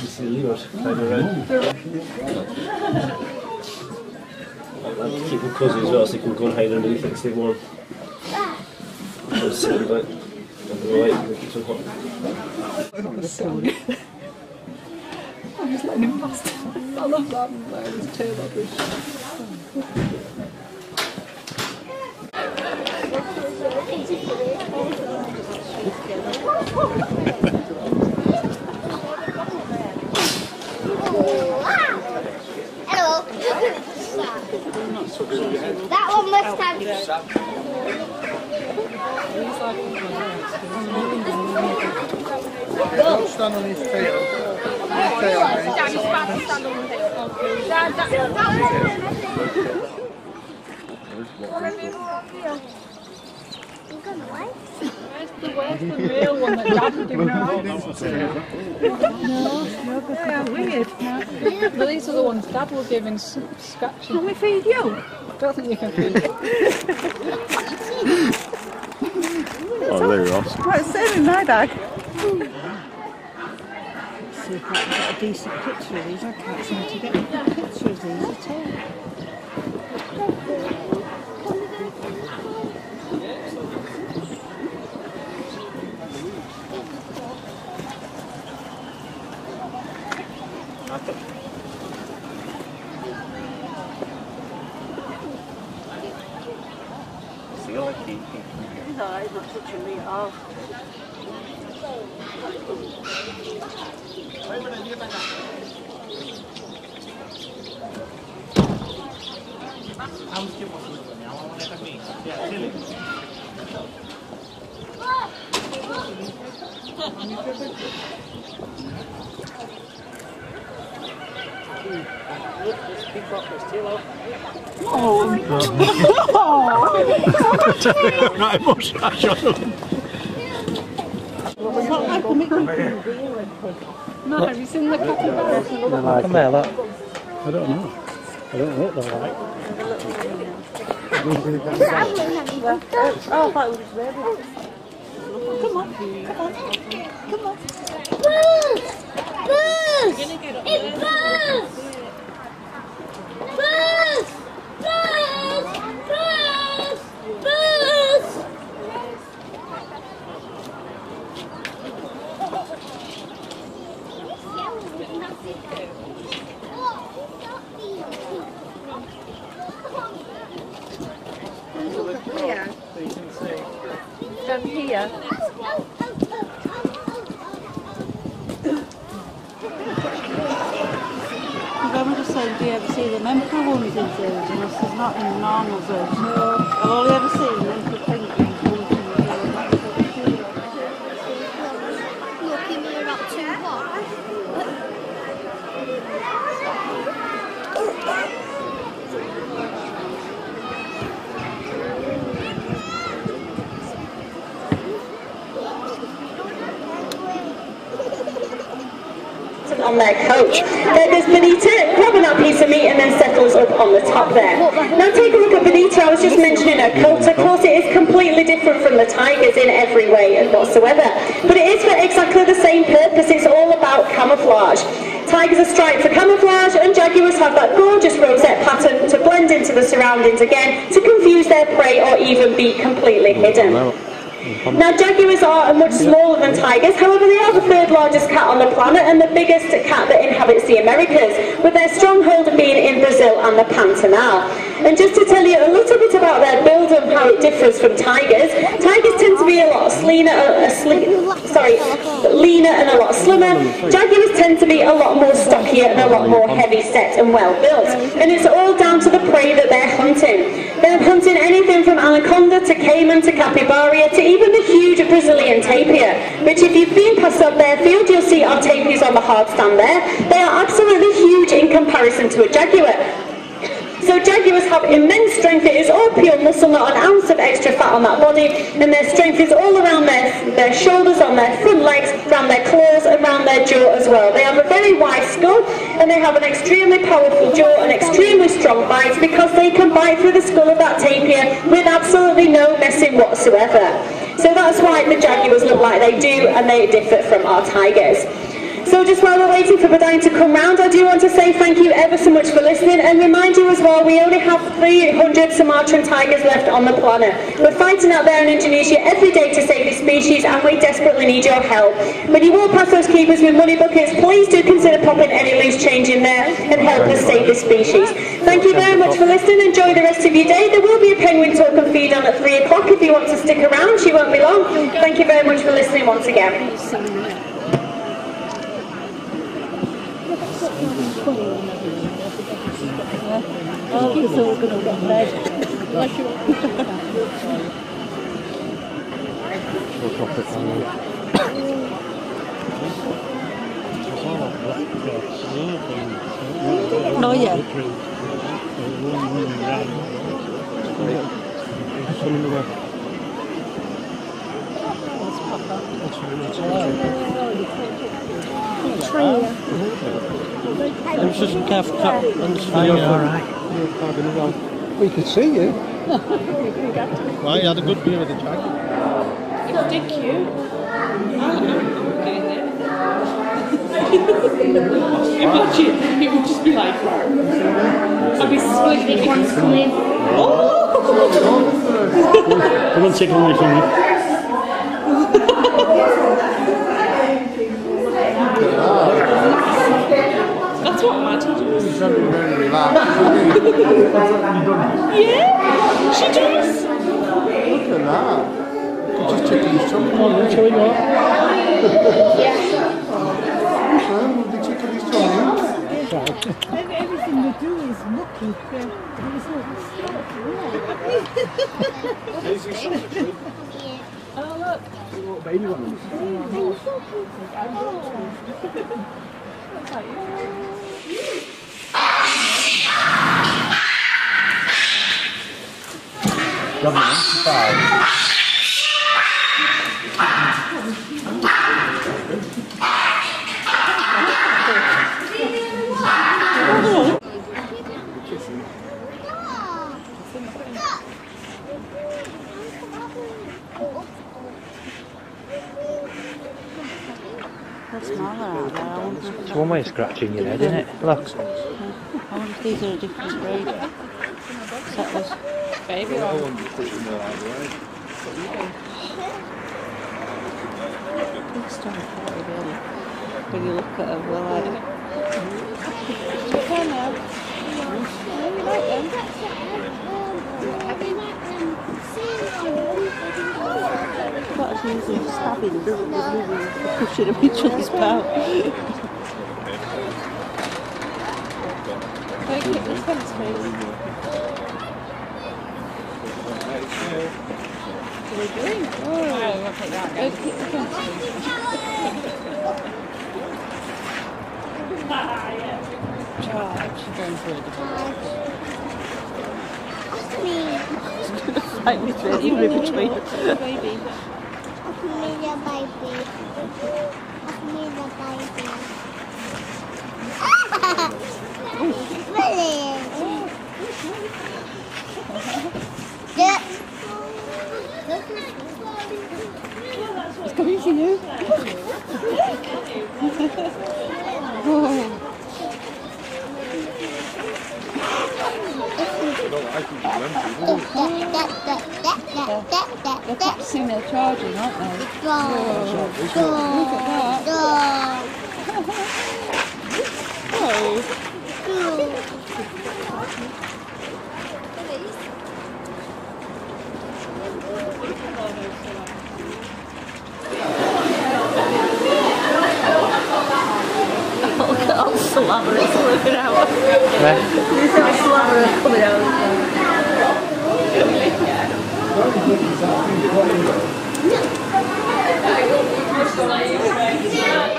I like to keep them cozy as well so they can go and hide underneath it because they're warm. They're sitting back under the light and they keep them hot. I'm so good. I'm just letting him past. I love that. That was terrible. Hello. That one must have. Don't stand on his tail. Where's the real one that Dad didn't know? No, that's kind of weird. But these are the ones Dad will give in scratching. Can we feed you? I don't think you can feed you. Oh, there you are. Right, same in my bag. Let's see if I can get a decent picture of these. I can't seem to get a picture of these at all. I'm not emotional, I shot him. No, have you seen the capybara? Come here, look. I don't know. I don't know what they're like. Oh, I thought it was red. Come on, come on, come on. Booze! Booze! It's booze! Booze! Booze! Booze! From here. Grandma just said, do you ever see them emperor ones in zoos? And I said, not in normal zoos. No. I've only ever seen them emperor penguins. Look in the rock too far. On their coach. There goes Benita grabbing that piece of meat and then settles up on the top there. Now take a look at Benita. I was just mentioning her coat. Of course it is completely different from the tigers in every way and whatsoever. But it is for exactly the same purpose. It's all about camouflage. Tigers are striped for camouflage and jaguars have that gorgeous rosette pattern to blend into the surroundings again to confuse their prey or even be completely hidden. Now jaguars are much smaller than tigers, however they are the third largest cat on the planet and the biggest cat that inhabits the Americas, with their stronghold being in Brazil and the Pantanal. And just to tell you a little bit about their build and how it differs from tigers, tigers tend to be a lot leaner and a lot slimmer. Jaguars tend to be a lot more stockier and a lot more heavy set and well built. And it's all down to the prey that they're hunting. They're hunting anything from anaconda to caiman to capybara to even the huge Brazilian tapir, which if you've been past up their field you'll see our tapirs on the hard stand there. They are absolutely huge in comparison to a jaguar. So jaguars have immense strength. It is all pure muscle, not an ounce of extra fat on that body, and their strength is all around their shoulders, on their front legs, around their claws, around their jaw as well. They have a very wide skull, and they have an extremely powerful jaw and extremely strong bites because they can bite through the skull of that tapir with absolutely no messing whatsoever. So that's why the jaguars look like they do, and they differ from our tigers. So just while we're waiting for Badai to come round, I do want to say thank you ever so much for listening, and remind you as well, we only have 300 Sumatran tigers left on the planet. We're fighting out there in Indonesia every day to save this species, and we desperately need your help. When you walk past those keepers with money buckets, please do consider popping any loose change in there and help us save this species. Thank you very much for listening. Enjoy the rest of your day. There will be a penguin talk and feed on at 3 o'clock if you want to stick around. She won't be long. Thank you very much for listening once again. No, yeah. It was just a calf cut and alright. We could see you. Well, you had a good view of the jacket. It did cute. Imagine, it would just be like, I'd be split one sleeve. Oh! Come on, take away from me. That's what my daughter was. She's very relaxed. Yeah, she does. Look at that. Just checking his tummy. Come on, showing what? Yeah. They're checking his tummy. Everything we do is looking for the results. Oh, look. Little baby ones. They're so pretty. It's almost scratching your head, isn't it? Look. I wonder if these are a different breed. That was baby one. When you look at them, they're like... What a reason for stabbing, pushing up each other's pout. Take it, this one's me. What are we doing? Oh, I'll take that. Go kick the fence. Charge. She's going through the ball. She's going to fight me through the river between. Off me the baby. It's coming for you. They're practicing their charging, aren't they? Look at that. Oh. All slobber is coming out. There's all slobber coming out.